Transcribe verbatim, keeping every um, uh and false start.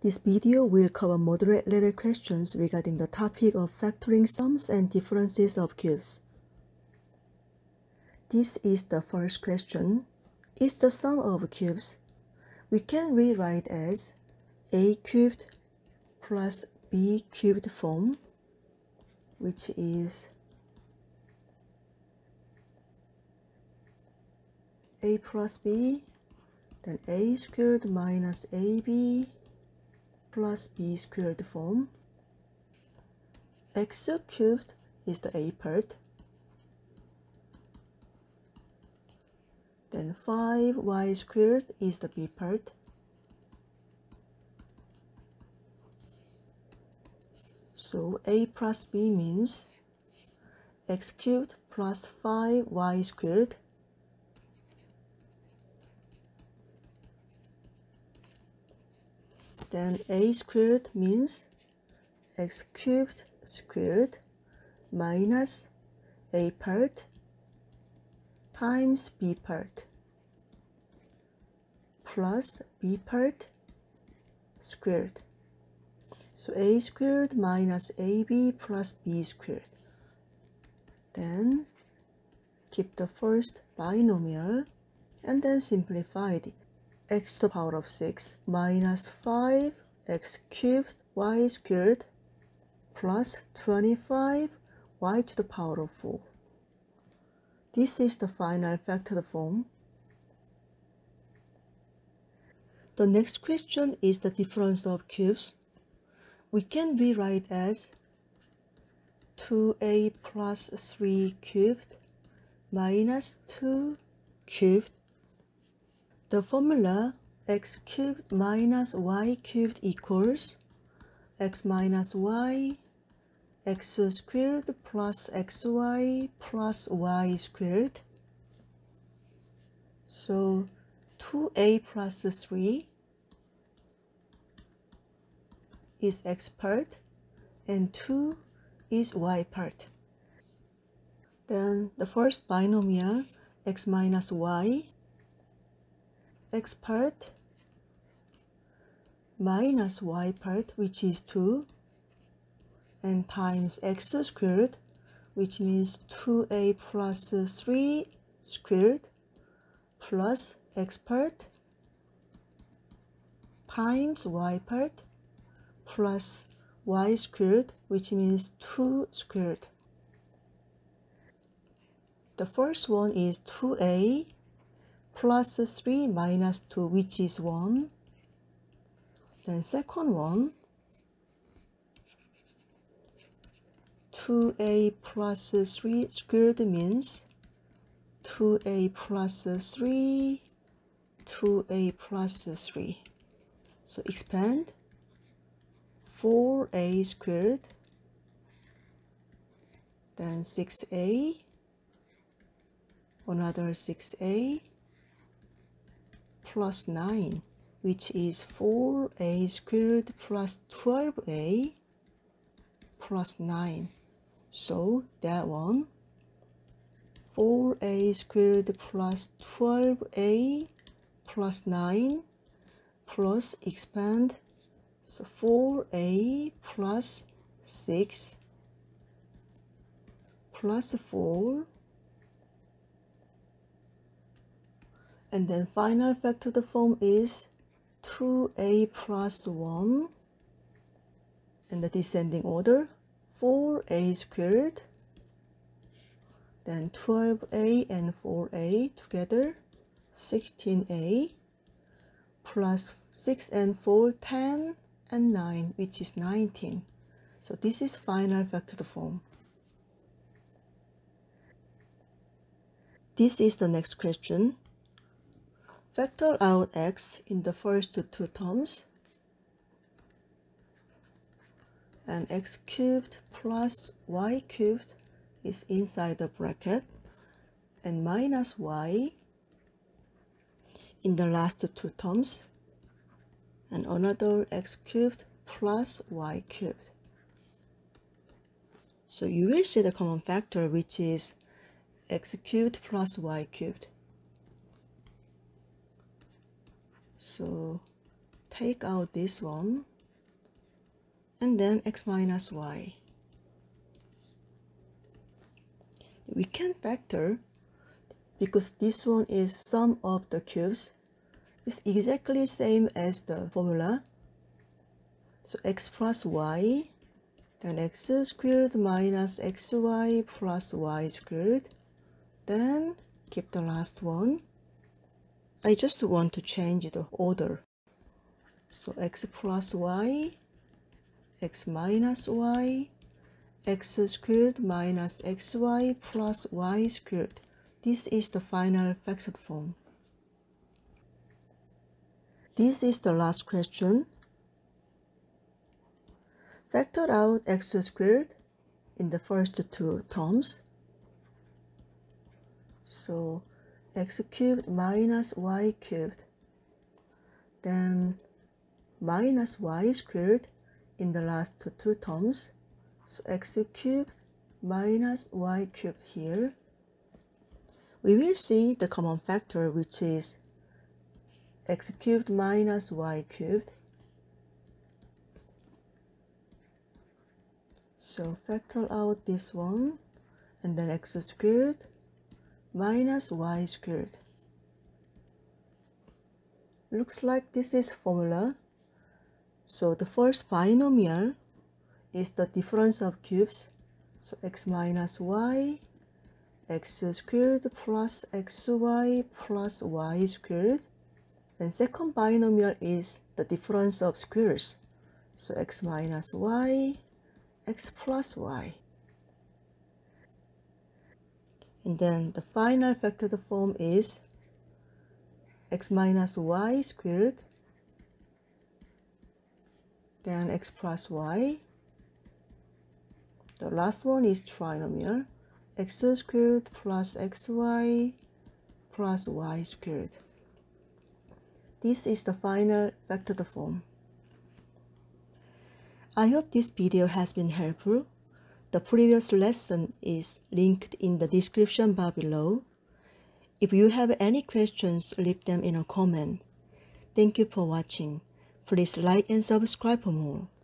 This video will cover moderate level questions regarding the topic of factoring sums and differences of cubes. This is the first question. Is the sum of cubes? We can rewrite as a cubed plus b cubed form, which is a plus b, then a squared minus ab plus b squared form. X cubed is the a part. Then five y squared is the b part. So a plus b means x cubed plus five y squared. Then a squared means x cubed squared minus a part times b part plus b part squared. So a squared minus ab plus b squared. Then keep the first binomial and then simplify it. X to the power of six minus five x cubed y squared plus twenty-five y to the power of four. This is the final factored form. The next question is the difference of cubes. We can rewrite as two a plus three cubed minus two cubed. The formula x cubed minus y cubed equals x minus y x squared plus xy plus y squared. So two a plus three is x part and two is y part. Then the first binomial x minus y, x part minus y part, which is two, and times x squared, which means two a plus three squared plus x part times y part plus y squared, which means two squared. The first one is two a plus three minus two, which is one. Then second one, two a plus three squared means two a plus three, two a plus three. So expand, four a squared, then six a, another six a, plus nine, which is four a squared plus twelve a plus nine. So that one, four a squared plus twelve a plus nine plus expand, so four a plus six plus four. And then final factored form is two a plus one, and the descending order four a squared, then twelve a and four a together, sixteen a, plus six and four, ten, and nine, which is nineteen. So this is final factored form. This is the next question. Factor out x in the first two terms, and x cubed plus y cubed is inside the bracket, and minus y in the last two terms, and another x cubed plus y cubed. So you will see the common factor, which is x cubed plus y cubed. So take out this one, and then x minus y. We can factor because this one is sum of the cubes. It's exactly same as the formula. So x plus y, then x squared minus xy plus y squared. Then keep the last one. I just want to change the order. So x plus y, x minus y, x squared minus xy plus y squared. This is the final factored form. This is the last question. Factor out x squared in the first two terms. So x cubed minus y cubed, then minus y squared in the last two terms. So x cubed minus y cubed here. We will see the common factor, which is x cubed minus y cubed. So factor out this one, and then x squared minus y squared. Looks like this is formula. So the first binomial is the difference of cubes. So x minus y, x squared plus xy plus y squared. And second binomial is the difference of squares. So x minus y, x plus y. And then the final factored form is x minus y squared, then x plus y. The last one is trinomial, x squared plus xy plus y squared. This is the final factored form. I hope this video has been helpful. The previous lesson is linked in the description bar below. If you have any questions, leave them in a comment. Thank you for watching. Please like and subscribe for more.